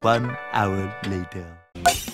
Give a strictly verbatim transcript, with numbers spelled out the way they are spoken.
One hour later.